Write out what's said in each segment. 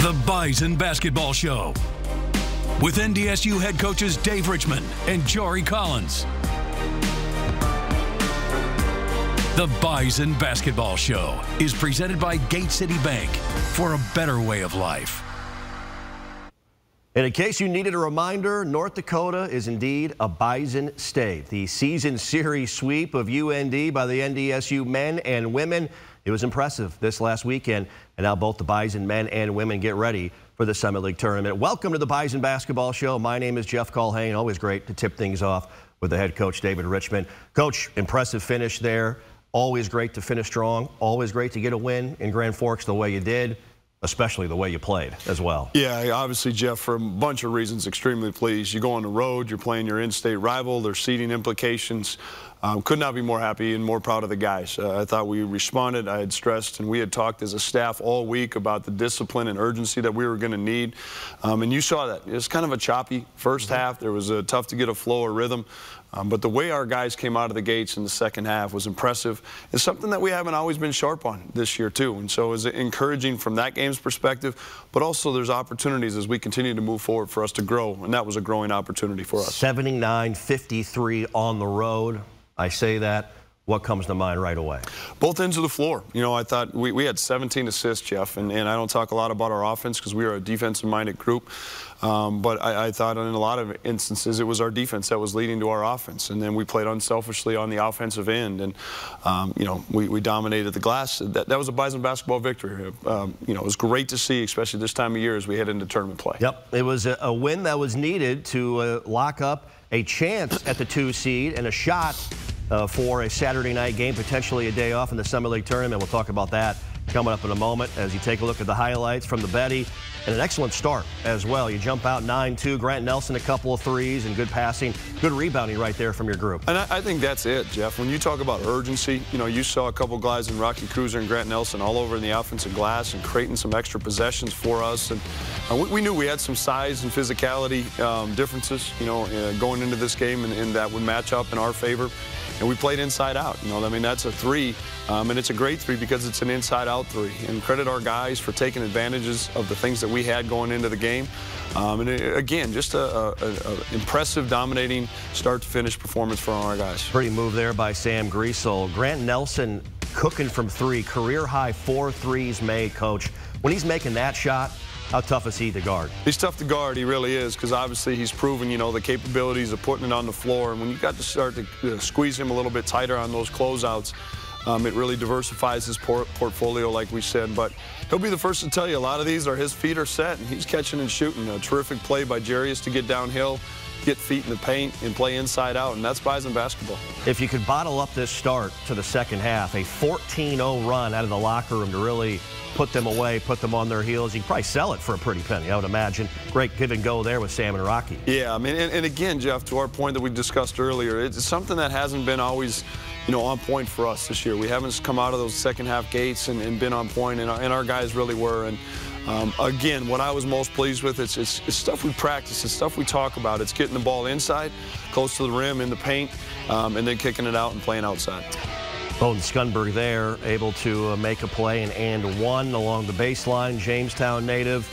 The Bison Basketball Show with NDSU head coaches Dave Richman and Jory Collins. The Bison Basketball Show is presented by Gate City Bank for a better way of life. And in case you needed a reminder, North Dakota is indeed a Bison state. The season series sweep of UND by the NDSU men and women, it was impressive this last weekend. And now both the Bison men and women get ready for the Summit League tournament. Welcome to the Bison Basketball Show. My name is Jeff Culhane. Always great to tip things off with the head coach, David Richman. Coach, impressive finish there. Always great to finish strong. Always great to get a win in Grand Forks the way you did, especially the way you played as well. Yeah, obviously, Jeff, for a bunch of reasons, extremely pleased. You go on the road, you're playing your in-state rival, there's seeding implications. Could not be more happy and more proud of the guys. I thought we responded. I had stressed and we had talked as a staff all week about the discipline and urgency that we were going to need. And you saw that. It was kind of a choppy first half. There was a tough to get a flow or rhythm. But the way our guys came out of the gates in the second half was impressive. It's something that we haven't always been sharp on this year, too. And so it was encouraging from that game's perspective. But also there's opportunities as we continue to move forward for us to grow. And that was a growing opportunity for us. 79-53 on the road. I say that. What comes to mind right away? Both ends of the floor. You know, I thought we had 17 assists, Jeff, and I don't talk a lot about our offense because we are a defensive-minded group. But I thought in a lot of instances it was our defense that was leading to our offense, and then we played unselfishly on the offensive end, and you know, we dominated the glass. That was a Bison basketball victory. You know, it was great to see, especially this time of year as we head into tournament play. Yep, it was a win that was needed to lock up a chance at the 2 seed and a shot for a Saturday night game, potentially a day off in the Summer League tournament. We'll talk about that coming up in a moment as you take a look at the highlights from the Betty. And an excellent start as well. You jump out 9-2. Grant Nelson, a couple of threes and good passing, good rebounding right there from your group. And I think that's it, Jeff. When you talk about urgency, you know, you saw a couple guys in Rocky Kreuser and Grant Nelson all over in the offensive glass and creating some extra possessions for us. And we knew we had some size and physicality differences, you know, going into this game, and that would match up in our favor. And we played inside out. You know, I mean, that's a three, and it's a great three because it's an inside out three. And credit our guys for taking advantages of the things that we had going into the game. And again, just an impressive, dominating start to finish performance for our guys. Pretty move there by Sam Greasel. Grant Nelson cooking from three, career high 4 threes made, Coach. When he's making that shot, how tough is he to guard? He's tough to guard, he really is, because obviously he's proven, you know, the capabilities of putting it on the floor. And when you got to start to squeeze him a little bit tighter on those closeouts, it really diversifies his portfolio, like we said. But he'll be the first to tell you a lot of these are his feet are set, and he's catching and shooting. A terrific play by Jarius to get downhill, get feet in the paint, and play inside out, and that's Bison basketball. If you could bottle up this start to the second half, a 14-0 run out of the locker room to really put them away, put them on their heels. You can probably sell it for a pretty penny, I would imagine. Great give and go there with Sam and Rocky. Yeah, I mean, and again, Jeff, to our point that we discussed earlier, it's something that hasn't been always, you know, on point for us this year. We haven't come out of those second half gates and been on point, and our guys really were. And again, what I was most pleased with, it's stuff we practice, it's stuff we talk about. It's getting the ball inside, close to the rim, in the paint, and then kicking it out and playing outside. Bowden Skunberg there, able to make a play and one along the baseline. Jamestown native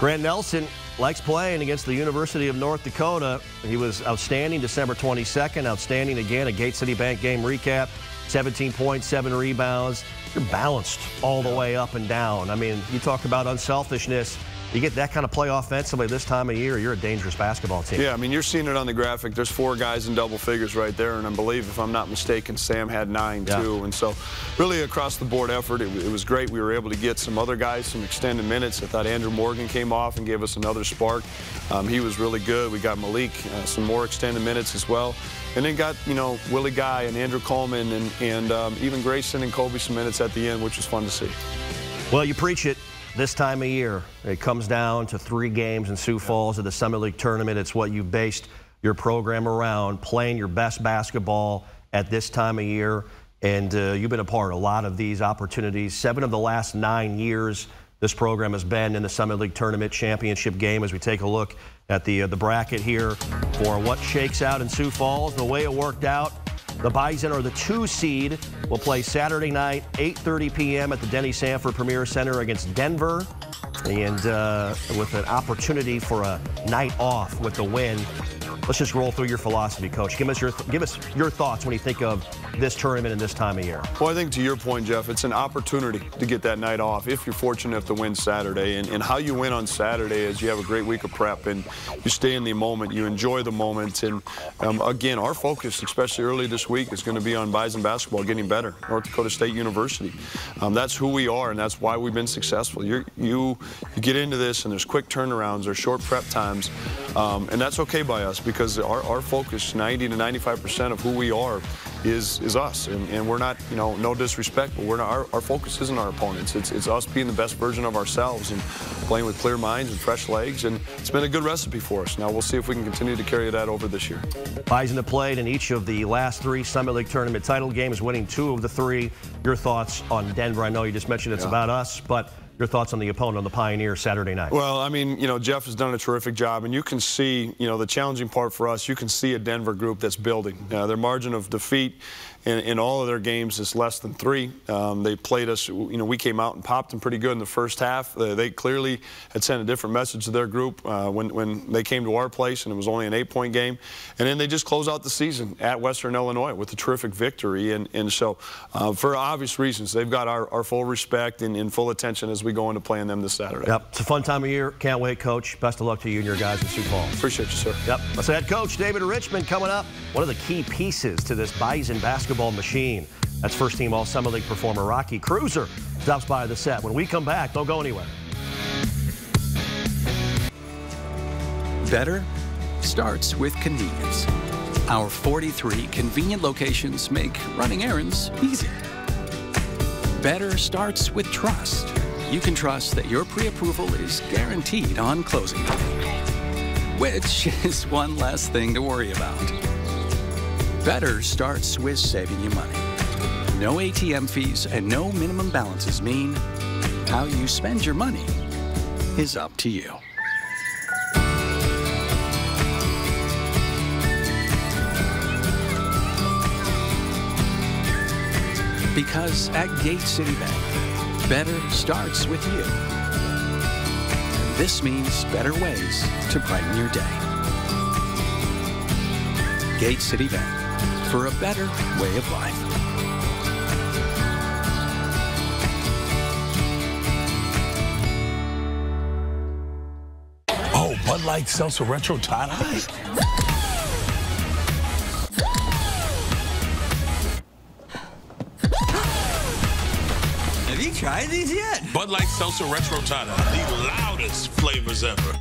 Grant Nelson likes playing against the University of North Dakota. He was outstanding December 22nd, outstanding again, a Gate City Bank game recap, 17 points, 7 rebounds. You're balanced all the way up and down. I mean, you talk about unselfishness. You get that kind of play offensively this time of year, you're a dangerous basketball team. Yeah, I mean, you're seeing it on the graphic. There's 4 guys in double figures right there, and I believe, if I'm not mistaken, Sam had 9, yeah, too. And so really across the board effort, it was great. We were able to get some other guys some extended minutes. I thought Andrew Morgan came off and gave us another spark. He was really good. We got Malik some more extended minutes as well. And then got, you know, Willie Guy and Andrew Coleman and even Grayson and Colby some minutes at the end, which was fun to see. Well, you preach it. This time of year, it comes down to 3 games in Sioux Falls at the Summit League Tournament. It's what you based your program around, playing your best basketball at this time of year. And you've been a part of a lot of these opportunities. 7 of the last 9 years, this program has been in the Summit League Tournament championship game. As we take a look at the bracket here for what shakes out in Sioux Falls, the way it worked out, the Bison are the 2 seed. Will play Saturday night, 8:30 p.m. at the Denny Sanford Premier Center against Denver. and with an opportunity for a night off with the win. Let's just roll through your philosophy, Coach. Give us your thoughts when you think of this tournament and this time of year. Well, I think to your point, Jeff, it's an opportunity to get that night off if you're fortunate enough to win Saturday. And how you win on Saturday is you have a great week of prep and you stay in the moment, you enjoy the moment. And again, our focus, especially early this week, is going to be on Bison basketball getting better. North Dakota State University. That's who we are, and that's why we've been successful. You get into this, and there's quick turnarounds, there's short prep times, and that's okay by us, because our focus, 90 to 95% of who we are, is us. And we're not, you know, no disrespect, but we're not, our focus isn't our opponents. It's us being the best version of ourselves and playing with clear minds and fresh legs. And it's been a good recipe for us. Now we'll see if we can continue to carry that over this year. Bison have played in each of the last three Summit League tournament title games, winning two of the three. Your thoughts on Denver? I know you just mentioned it's about us, but your thoughts on the opponent, on the Pioneer Saturday night? Well, I mean, you know, Jeff has done a terrific job, and you can see, you know, the challenging part for us, you can see a Denver group that's building. Their margin of defeat in all of their games is less than 3. They played us, you know, we came out and popped them pretty good in the first half. They clearly had sent a different message to their group when they came to our place, and it was only an 8-point game. And then they just close out the season at Western Illinois with a terrific victory. And so, for obvious reasons, they've got our full respect and full attention as we go into playing them this Saturday. Yep, it's a fun time of year. Can't wait, Coach. Best of luck to you and your guys in Sioux Falls. Appreciate you, sir. Yep, that's head coach David Richman coming up. One of the key pieces to this Bison basketball machine. That's first team All Summer League performer Rocky Kreuser stops by the set. When we come back, don't go anywhere. Better starts with convenience. Our 43 convenient locations make running errands easy. Better starts with trust. You can trust that your pre-approval is guaranteed on closing day, which is one less thing to worry about. Better starts with saving you money. No ATM fees and no minimum balances mean how you spend your money is up to you. Because at Gate City Bank, better starts with you. This means better ways to brighten your day. Gate City Bank, for a better way of life. Oh, Bud Light Seltzer Retro Tie-Dye? Tried these yet? Bud Light Seltzer Retro Tie-Dye, the loudest flavors ever.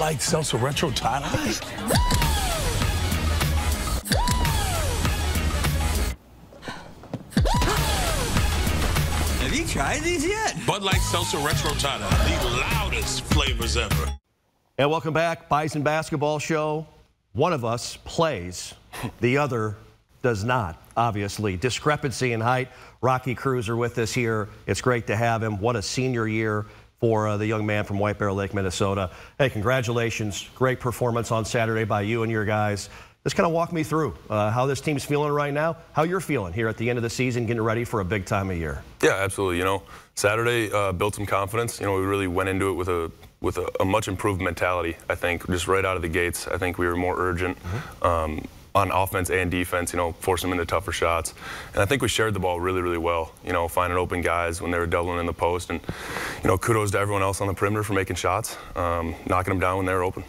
Like Seltzer Retro Tie-Dye? Have you tried these yet? Bud Light Seltzer Retro Tie-Dye, the loudest flavors ever. And welcome back, Bison Basketball Show. One of us plays, the other does not, obviously. Discrepancy in height. Rocky Kreuser with us here. It's great to have him. What a senior year for the young man from White Bear Lake, Minnesota. Hey, congratulations. Great performance on Saturday by you and your guys. Just kind of walk me through how this team's feeling right now, how you're feeling here at the end of the season, getting ready for a big time of year. Yeah, absolutely. You know, Saturday built some confidence. You know, we really went into it with a much improved mentality, I think, just right out of the gates. I think we were more urgent. Mm-hmm. On offense and defense, you know, force them into tougher shots. And I think we shared the ball really, really well, you know, finding open guys when they were doubling in the post. And, you know, kudos to everyone else on the perimeter for making shots, knocking them down when they were open.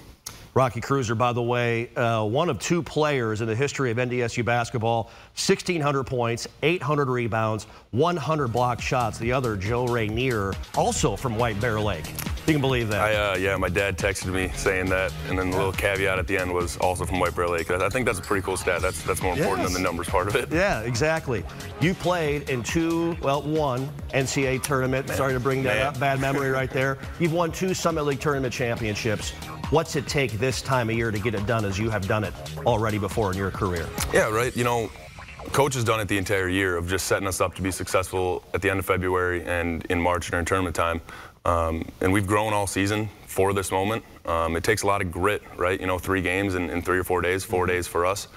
Rocky Kreuser, by the way, one of 2 players in the history of NDSU basketball, 1,600 points, 800 rebounds, 100 block shots. The other, Joe Rainier, also from White Bear Lake. You can believe that. Yeah, my dad texted me saying that, and then the little caveat at the end was also from White Bear Lake. I think that's a pretty cool stat. That's more important than the numbers part of it. Yeah, exactly. You played in one NCAA tournament. Man. Sorry to bring that up. Bad memory right there. You've won 2 Summit League tournament championships. What's it take this time of year to get it done as you have done it already before in your career? Yeah, right. You know, Coach has done it the entire year of just setting us up to be successful at the end of February and in March during tournament time. And we've grown all season for this moment. It takes a lot of grit, right? You know, 3 games in 3 or 4 days, 4 days for us.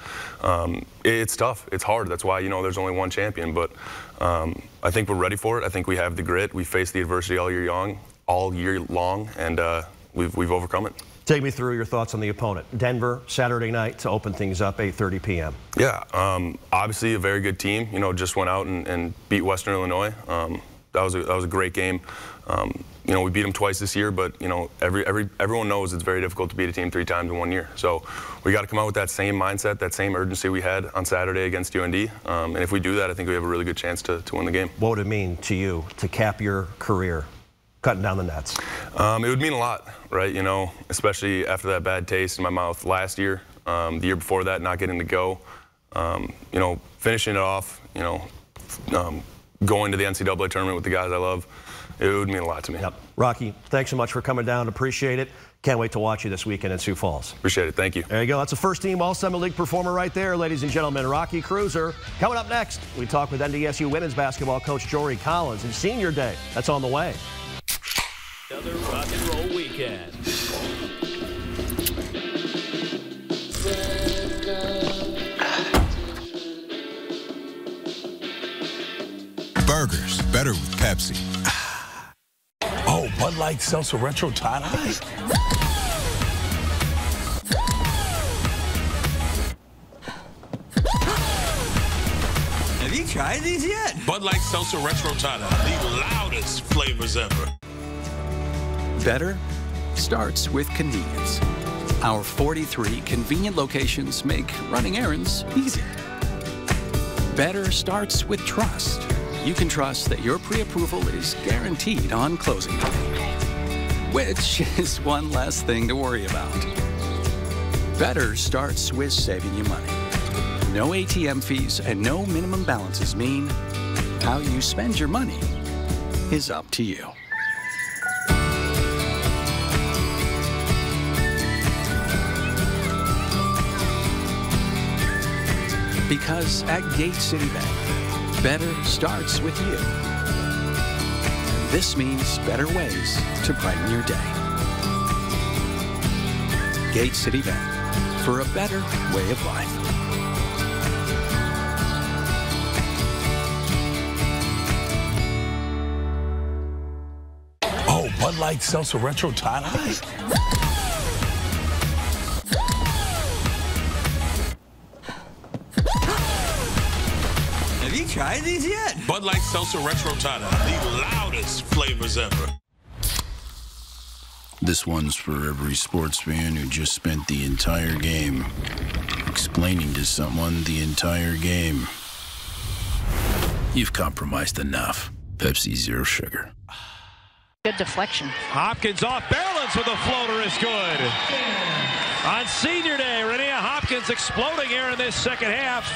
It's tough. It's hard. That's why, you know, there's only 1 champion. But I think we're ready for it. I think we have the grit. We faced the adversity all year long, and we've overcome it. Take me through your thoughts on the opponent. Denver, Saturday night to open things up, 8:30 p.m. Yeah, obviously a very good team. You know, just went out and beat Western Illinois. That was a great game. You know, we beat them twice this year, but you know, everyone knows it's very difficult to beat a team 3 times in 1 year. So we got to come out with that same mindset, that same urgency we had on Saturday against UND. And if we do that, I think we have a really good chance to win the game. What would it mean to you to cap your career cutting down the nets? It would mean a lot, right? You know, especially after that bad taste in my mouth last year, the year before that, not getting to go. You know, finishing it off, you know, going to the NCAA tournament with the guys I love, it would mean a lot to me. Yep. Rocky, thanks so much for coming down. Appreciate it. Can't wait to watch you this weekend in Sioux Falls. Appreciate it. Thank you. There you go. That's a first-team All-Summit League performer right there, ladies and gentlemen. Rocky Kreuser. Coming up next, we talk with NDSU women's basketball coach Jory Collins and Senior Day. That's on the way. Another rock and roll weekend. Burgers, better with Pepsi. Oh, Bud Light Seltzer Retro Tie-Dye. Have you tried these yet? Bud Light Seltzer Retro Tie-Dye, the loudest flavors ever. Better starts with convenience. Our 43 convenient locations make running errands easy. Better starts with trust. You can trust that your pre-approval is guaranteed on closing day, which is one less thing to worry about. Better starts with saving you money. No ATM fees and no minimum balances mean how you spend your money is up to you. Because at Gate City Bank, better starts with you. This means better ways to brighten your day. Gate City Bank, for a better way of life. Oh, Bud Light Seltzer Retro Tie-Dye. Tried these yet? Bud Light Seltzer Retro Tie-Dye, the loudest flavors ever. This one's for every sports fan who just spent the entire game explaining to someone the entire game. You've compromised enough. Pepsi Zero Sugar. Good deflection. Hopkins off balance with a floater is good. On Senior Day, Reneya Hopkins exploding here in this second half.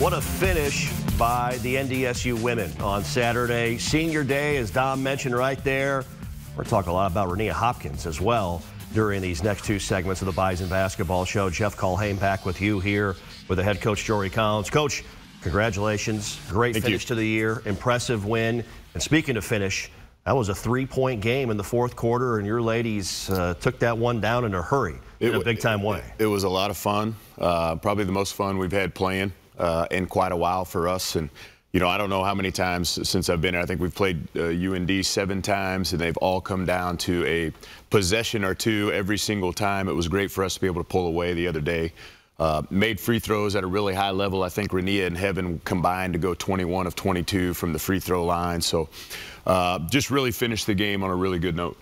What a finish by the NDSU women on Saturday. Senior Day, as Dom mentioned right there. We're talking a lot about Reneya Hopkins as well during these next 2 segments of the Bison Basketball Show. Jeff Culhane back with you here with the head coach, Jory Collins. Coach, congratulations. Great finish to the year. Impressive win. And speaking of finish, that was a 3-point game in the 4th quarter, and your ladies took that one down in a hurry in a big-time way. It was a lot of fun. Probably the most fun we've had playing in quite a while for us. And, you know, I don't know how many times since I've been here. I think we've played UND 7 times, and they've all come down to a possession or 2 every single time. It was great for us to be able to pull away the other day. Made free throws at a really high level. I think Reneya and Heaven combined to go 21 of 22 from the free throw line. So just really finished the game on a really good note.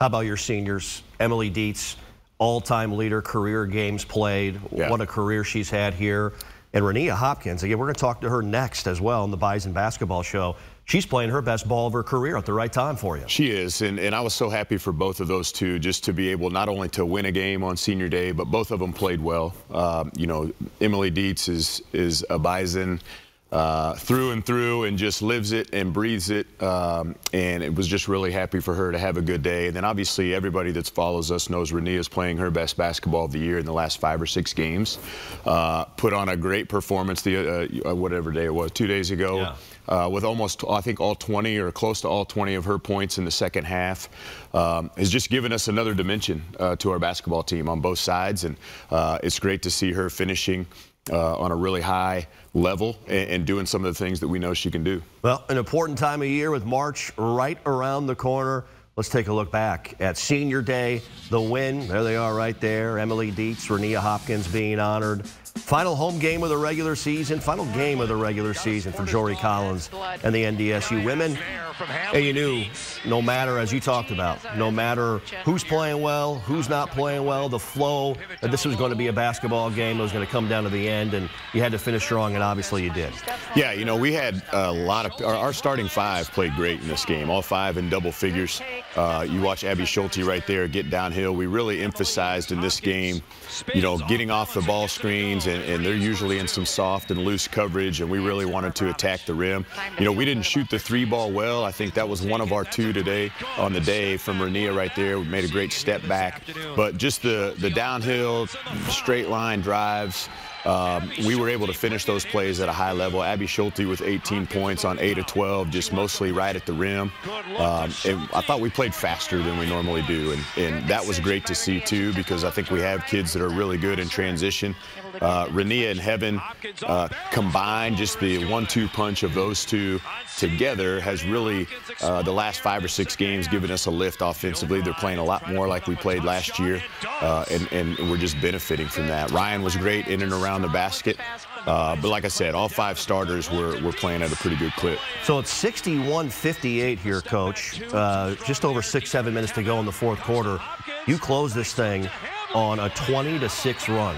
How about your seniors? Emily Dietz, all-time leader, career games played. Yeah. What a career she's had here. And Reneya Hopkins, again, we're going to talk to her next as well on the Bison Basketball Show. She's playing her best ball of her career at the right time for you. She is, and I was so happy for both of those two, just to be able not only to win a game on senior day, but both of them played well. You know, Emily Dietz is a Bison through and through, and just lives it and breathes it, and it was just really happy for her to have a good day. And then obviously everybody that follows us knows Reneya is playing her best basketball of the year in the last 5 or 6 games. Put on a great performance the whatever day it was, 2 days ago. Yeah. With almost, I think, all 20 or close to all 20 of her points in the second half, has just given us another dimension to our basketball team on both sides, and it's great to see her finishing on a really high level and doing some of the things that we know she can do. Well, an important time of year with March right around the corner. Let's take a look back at senior day, the win. There they are right there. Emily Dietz, Reneya Hopkins being honored. Final home game of the regular season, final game of the regular season for Jory Collins and the NDSU women. And you knew, no matter, as you talked about, no matter who's playing well, who's not playing well, the flow, that this was going to be a basketball game that was going to come down to the end, and you had to finish strong, and obviously you did. Yeah, you know, we had a lot of, our starting five played great in this game, all 5 in double figures. You watch Abby Schulte right there get downhill. We really emphasized in this game, you know, getting off the ball screens, and they're usually in some soft and loose coverage, and we really wanted to attack the rim. You know, we didn't shoot the three ball well. I think that was one of our 2 today on the day from Reneya right there. We made a great step back, but just the downhill, straight line drives. We were able to finish those plays at a high level. Abby Schulte with 18 points on 8 of 12, just mostly right at the rim. And I thought we played faster than we normally do, and that was great to see too, because I think we have kids that are really good in transition. Reneya and Heaven combined, just the 1-2 punch of those two together has really, the last 5 or 6 games, given us a lift offensively. They're playing a lot more like we played last year, and we're just benefiting from that. Ryan was great in and around the basket, but like I said, all 5 starters were playing at a pretty good clip. So it's 61-58 here, Coach. Just over 6-7 minutes to go in the fourth quarter. You close this thing on a 20-6 run.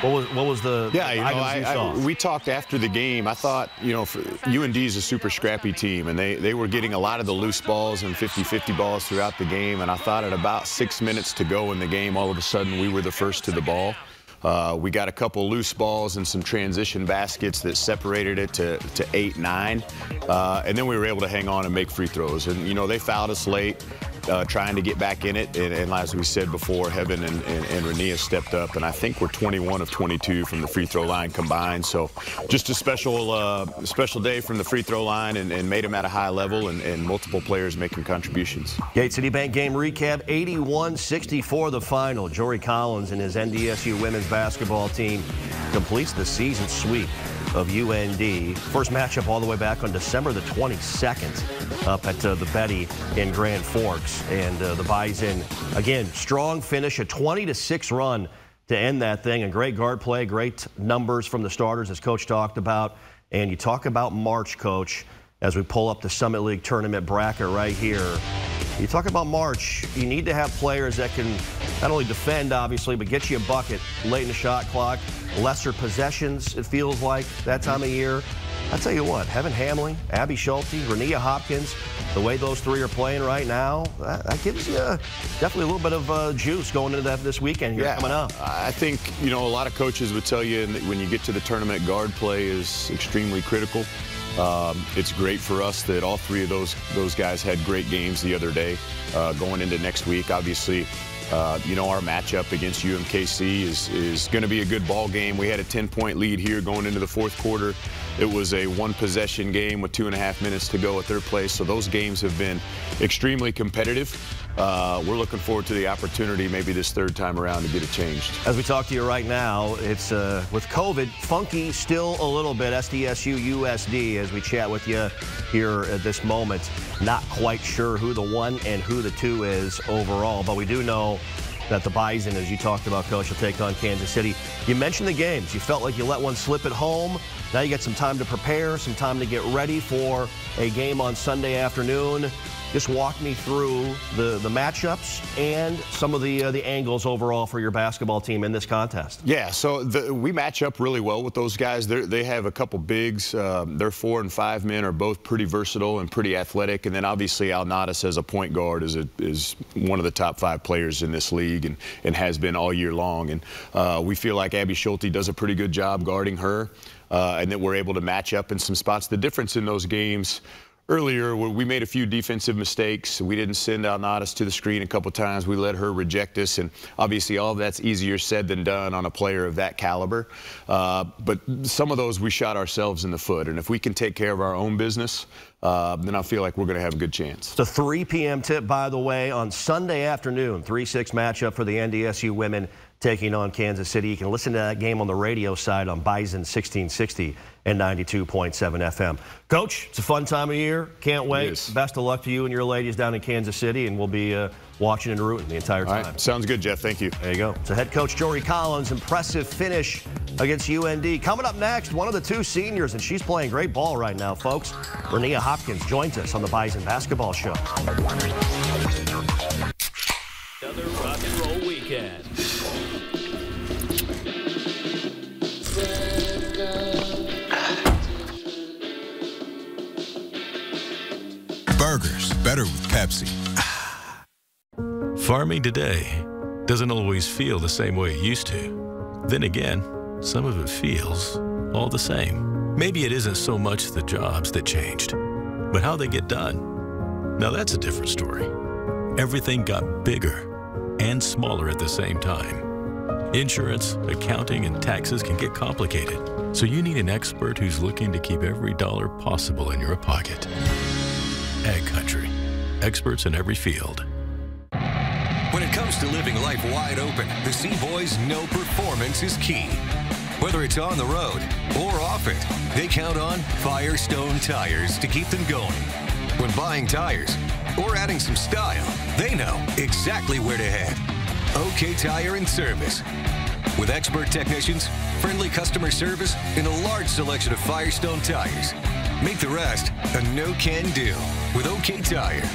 What was the items you saw? We talked after the game. I thought, you know, UND is a super scrappy team, and they were getting a lot of the loose balls and 50-50 balls throughout the game, and I thought at about 6 minutes to go in the game, all of a sudden we were the first to the ball. We got a couple loose balls and some transition baskets that separated it to 8-9, and then we were able to hang on and make free throws. And, you know, they fouled us late, trying to get back in it, and as we said before, Heaven and Reneya stepped up, and I think we're 21 of 22 from the free throw line combined. So just a special day from the free throw line, and made them at a high level, and multiple players making contributions. Gate City Bank game recap, 81-64 the final. Jory Collins and his NDSU women's basketball team completes the season sweep of UND. First matchup all the way back on December the 22nd up at the Betty in Grand Forks. And the Bison, again, strong finish, a 20-6 run to end that thing. And great guard play, great numbers from the starters, as Coach talked about. And you talk about March, Coach, as we pull up the Summit League tournament bracket right here. You talk about March, you need to have players that can not only defend, obviously, but get you a bucket late in the shot clock, lesser possessions, it feels like, that time of year. I'll tell you what, Heaven Hamley, Abby Schulte, Reneya Hopkins, the way those three are playing right now, that gives you definitely a little bit of juice going into that this weekend here coming up. I think, you know, a lot of coaches would tell you that when you get to the tournament, guard play is extremely critical. It's great for us that all 3 of those guys had great games the other day. Going into next week, obviously, you know, our matchup against UMKC is going to be a good ball game. We had a 10-point lead here going into the fourth quarter. It was a 1-possession game with 2.5 minutes to go at their place. So those games have been extremely competitive. We're looking forward to the opportunity maybe this 3rd time around to get it changed. As we talk to you right now, it's with COVID, funky still a little bit, SDSU, USD, as we chat with you here at this moment. Not quite sure who the 1 and who the 2 is overall, but we do know that the Bison, as you talked about, Coach, will take on Kansas City. You mentioned the games. You felt like you let one slip at home. Now you got some time to prepare, some time to get ready for a game on Sunday afternoon. Just walk me through the matchups and some of the angles overall for your basketball team in this contest. Yeah, so we match up really well with those guys. They have a couple bigs. Their 4 and 5 men are both pretty versatile and pretty athletic. And then obviously Al Natas as a point guard is one of the top 5 players in this league and has been all year long. And we feel like Abby Schulte does a pretty good job guarding her, and that we're able to match up in some spots. The difference in those games earlier, where we made a few defensive mistakes. We didn't send Al Natas to the screen a couple times. We let her reject us, and obviously all of that's easier said than done on a player of that caliber. But some of those we shot ourselves in the foot, and if we can take care of our own business, then I feel like we're going to have a good chance. It's a 3 p.m. tip, by the way, on Sunday afternoon, 3-6 matchup for the NDSU women taking on Kansas City. You can listen to that game on the radio side on Bison 1660 and 92.7 FM. Coach, it's a fun time of year. Can't wait. Yes. Best of luck to you and your ladies down in Kansas City, and we'll be watching and rooting the entire time. All right. Sounds good, Jeff. Thank you. There you go. So head coach Jory Collins, impressive finish against UND. Coming up next, one of the 2 seniors, and she's playing great ball right now, folks. Reneya Hopkins joins us on the Bison Basketball Show. Another rock and roll weekend. Burgers, better with Pepsi. Farming today doesn't always feel the same way it used to. Then again, some of it feels all the same. Maybe it isn't so much the jobs that changed, but how they get done. Now that's a different story. Everything got bigger and smaller at the same time. Insurance, accounting, and taxes can get complicated, so you need an expert who's looking to keep every dollar possible in your pocket. Ag Country, experts in every field. When it comes to living life wide open, the Seaboys know performance is key. Whether it's on the road or off it, they count on Firestone Tires to keep them going. When buying tires or adding some style, they know exactly where to head. OK Tire and Service. With expert technicians, friendly customer service, and a large selection of Firestone tires, make the rest a no-can-do with OK Tire.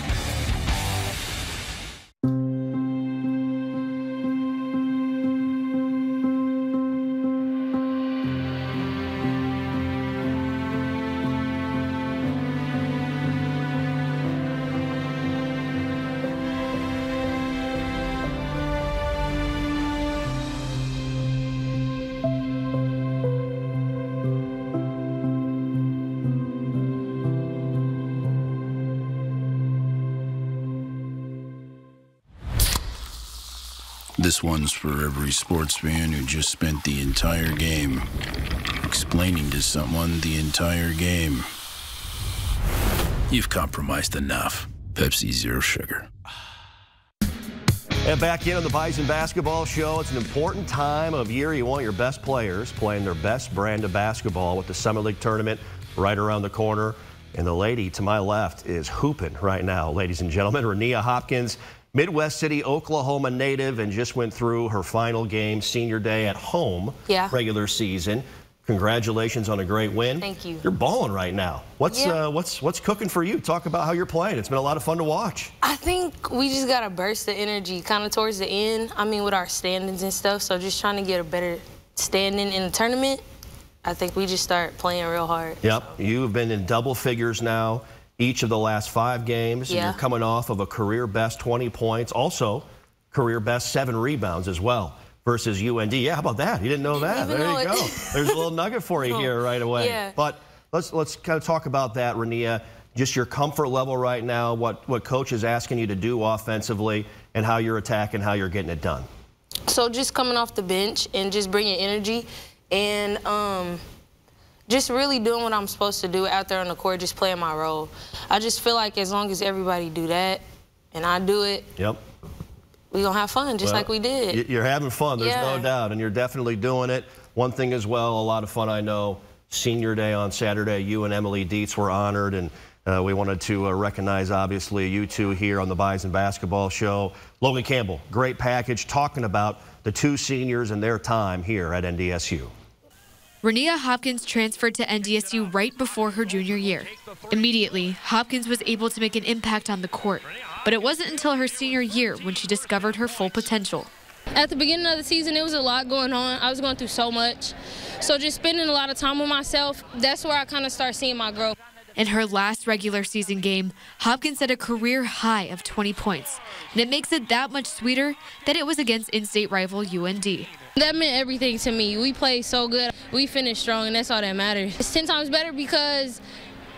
This one's for every sports fan who just spent the entire game explaining to someone the entire game. You've compromised enough. Pepsi Zero Sugar. And back in on the Bison Basketball Show. It's an important time of year. You want your best players playing their best brand of basketball with the Summit League tournament right around the corner. And the lady to my left is hooping right now, ladies and gentlemen. Reneya Hopkins, Midwest City, Oklahoma native, and just went through her final game, senior day at home, regular season. Congratulations on a great win. Thank you. You're balling right now. What's cooking for you? Talk about how you're playing. It's been a lot of fun to watch. I think we just got to burst the energy kind of towards the end, I mean, with our standings and stuff, so just trying to get a better standing in the tournament. I think we just start playing real hard. Yep, so you've been in double figures now each of the last 5 games, and you're coming off of a career-best 20 points, also career-best 7 rebounds as well versus UND. Yeah, how about that? You didn't know that. There you go. There's a little nugget for you here right away. Yeah. But let's kind of talk about that, Reneya, just your comfort level right now, what coach is asking you to do offensively, and how you're attacking, how you're getting it done. So just coming off the bench and just bringing energy and just really doing what I'm supposed to do out there on the court, just playing my role. I just feel like as long as everybody do that and I do it, we're going to have fun just like we did. You're having fun, there's no doubt, and you're definitely doing it. One thing as well, a lot of fun, I know, senior day on Saturday, you and Emily Dietz were honored, and we wanted to recognize, obviously, you two here on the Bison Basketball Show. Logan Campbell, great package, talking about the 2 seniors and their time here at NDSU. Reneya Hopkins transferred to NDSU right before her junior year. Immediately, Hopkins was able to make an impact on the court, but it wasn't until her senior year when she discovered her full potential. At the beginning of the season, it was a lot going on. I was going through so much. So just spending a lot of time with myself, that's where I kind of start seeing my growth. In her last regular season game, Hopkins had a career high of 20 points, and it makes it that much sweeter that it was against in-state rival UND. That meant everything to me. We played so good. We finished strong, and that's all that matters. It's 10 times better because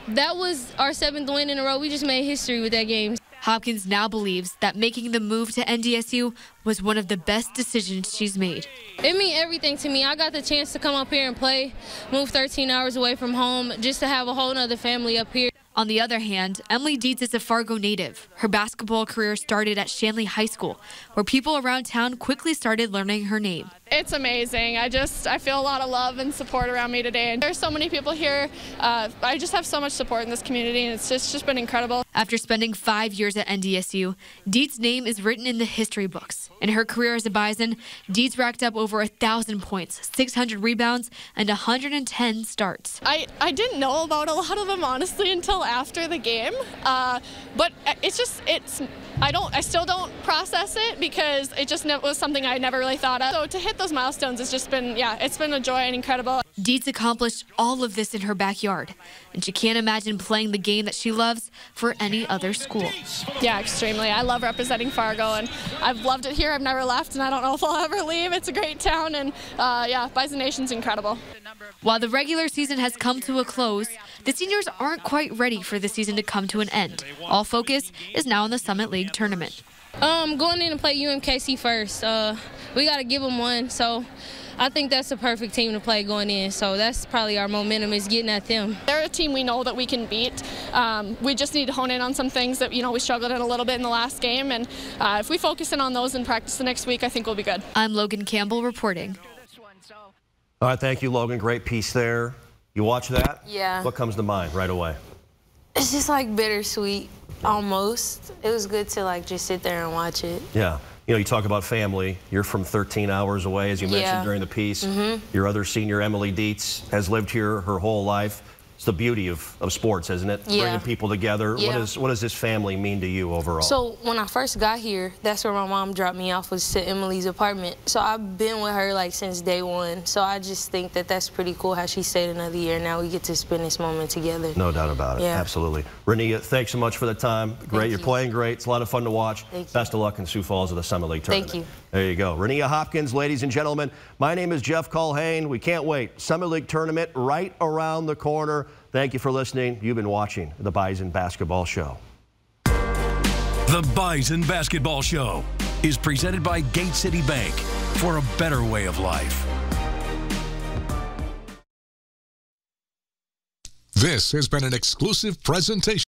that was our 7th win in a row. We just made history with that game. Hopkins now believes that making the move to NDSU was one of the best decisions she's made. It meant everything to me. I got the chance to come up here and play, move 13 hours away from home just to have a whole other family up here. On the other hand, Emily Dietz is a Fargo native. Her basketball career started at Shanley High School, where people around town quickly started learning her name. It's amazing. I feel a lot of love and support around me today. And there's so many people here. I just have so much support in this community, and it's just been incredible. After spending 5 years at NDSU, Dietz's name is written in the history books. In her career as a Bison, Dietz racked up over 1,000 points, 600 rebounds, and 110 starts. I didn't know about a lot of them, honestly, until after the game. But it's just, I still don't process it because it just was something I never really thought of. So to hit those milestones has just been, yeah, it's been a joy and incredible. Dietz accomplished all of this in her backyard, and she can't imagine playing the game that she loves for any other school. Yeah, extremely. I love representing Fargo, and I've loved it here. I've never left, and I don't know if I'll ever leave. It's a great town, and yeah, Bison Nation's incredible. While the regular season has come to a close, the seniors aren't quite ready for the season to come to an end. All focus is now on the Summit League tournament. Going in and play UMKC first. We got to give them one, so I think that's the perfect team to play going in. So that's probably our momentum is getting at them. They're a team we know that we can beat. We just need to hone in on some things that, you know, we struggled at a little bit in the last game. And if we focus in on those and practice the next week, I think we'll be good. I'm Logan Campbell reporting. All right, thank you, Logan. Great piece there. You watch that? Yeah. What comes to mind right away? It's just like bittersweet, almost. It was good to like just sit there and watch it. Yeah. You know, you talk about family. You're from 13 hours away, as you mentioned during the piece. Your other senior, Emily Dietz, has lived here her whole life. It's the beauty of sports, isn't it? Yeah. Bringing people together. Yeah. What does this family mean to you overall? So when I first got here, that's where my mom dropped me off, was to Emily's apartment. So I've been with her like since day one. So I just think that that's pretty cool how she stayed another year. Now we get to spend this moment together. No doubt about it. Yeah. Absolutely. Reneya, thanks so much for the time. Great. You're playing great. It's a lot of fun to watch. Thank you. Best of luck in Sioux Falls of the Summit League tournament. Thank you. There you go. Reneya Hopkins, ladies and gentlemen. My name is Jeff Culhane. We can't wait. Summit League tournament right around the corner. Thank you for listening. You've been watching the Bison Basketball Show. The Bison Basketball Show is presented by Gate City Bank for a better way of life. This has been an exclusive presentation.